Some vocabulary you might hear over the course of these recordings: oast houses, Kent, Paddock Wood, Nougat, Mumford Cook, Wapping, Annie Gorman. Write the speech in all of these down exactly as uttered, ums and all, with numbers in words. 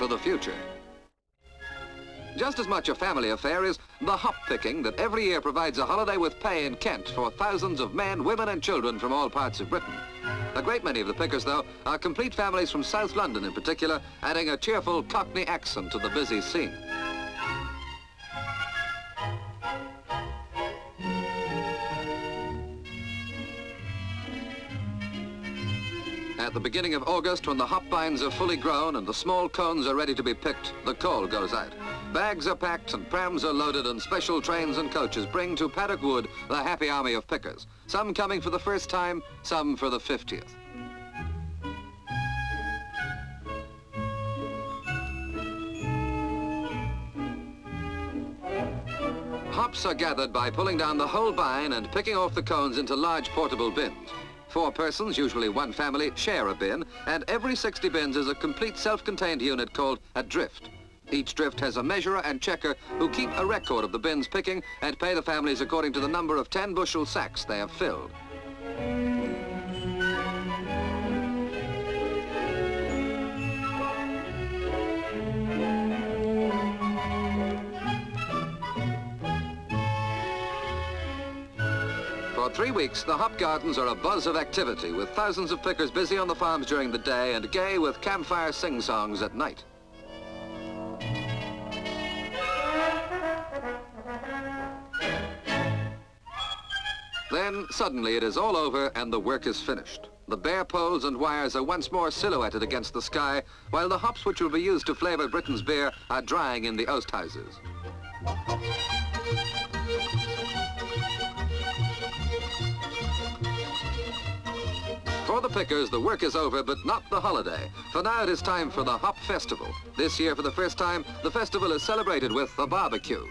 for the future. Just as much a family affair is the hop-picking that every year provides a holiday with pay in Kent for thousands of men, women and children from all parts of Britain. A great many of the pickers, though, are complete families from South London in particular, adding a cheerful Cockney accent to the busy scene. At the beginning of August, when the hop vines are fully grown and the small cones are ready to be picked, the call goes out. Bags are packed and prams are loaded, and special trains and coaches bring to Paddock Wood the happy army of pickers, some coming for the first time, some for the fiftieth. Hops are gathered by pulling down the whole vine and picking off the cones into large portable bins. Four persons, usually one family, share a bin, and every sixty bins is a complete self-contained unit called a drift. Each drift has a measurer and checker who keep a record of the bins picking and pay the families according to the number of ten bushel sacks they have filled. For three weeks, the hop gardens are a buzz of activity, with thousands of pickers busy on the farms during the day and gay with campfire sing-songs at night. Then, suddenly, it is all over and the work is finished. The bare poles and wires are once more silhouetted against the sky, while the hops which will be used to flavour Britain's beer are drying in the oasthouses. For the pickers, the work is over, but not the holiday. For now, it is time for the Hop Festival. This year, for the first time, the festival is celebrated with a barbecue.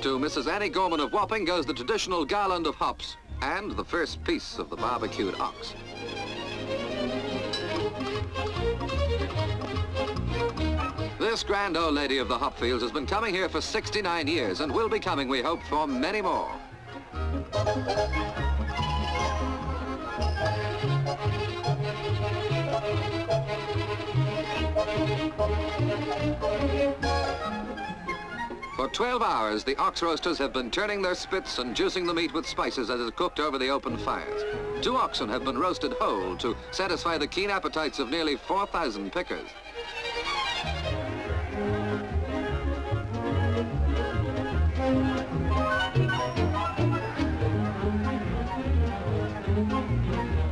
To Missus Annie Gorman of Wapping goes the traditional garland of hops and the first piece of the barbecued ox. This grand old lady of the hop fields has been coming here for sixty-nine years and will be coming, we hope, for many more. For twelve hours, the ox roasters have been turning their spits and juicing the meat with spices as it's cooked over the open fires. Two oxen have been roasted whole to satisfy the keen appetites of nearly four thousand pickers.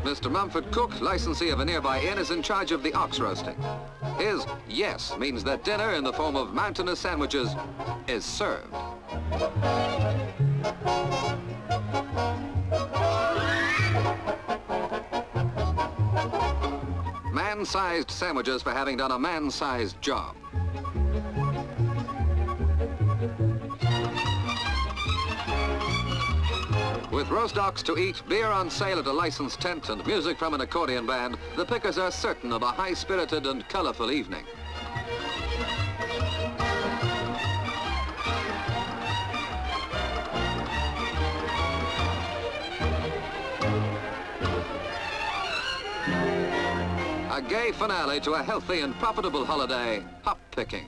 Mister Mumford Cook, licensee of a nearby inn, is in charge of the ox roasting. His yes means that dinner in the form of mountainous sandwiches is served. Man-sized sandwiches for having done a man-sized job. With roast ox to eat, beer on sale at a licensed tent, and music from an accordion band, the pickers are certain of a high-spirited and colourful evening. A gay finale to a healthy and profitable holiday, hop picking.